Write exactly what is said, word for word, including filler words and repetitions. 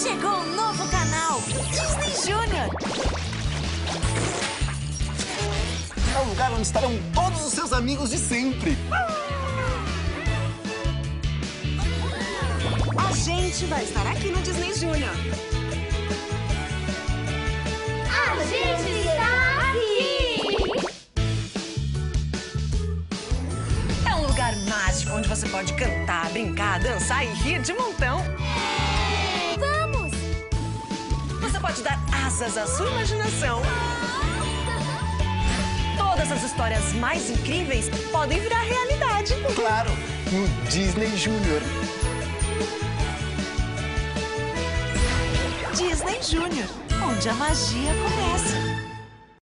Chegou um novo canal, Disney Junior. É o lugar onde estarão todos os seus amigos de sempre. A gente vai estar aqui no Disney Junior. A gente está aqui! É um lugar mágico onde você pode cantar, brincar, dançar e rir de montão. Pode dar asas à sua imaginação. Todas as histórias mais incríveis podem virar realidade. Claro, no Disney Junior. Disney Junior, onde a magia começa.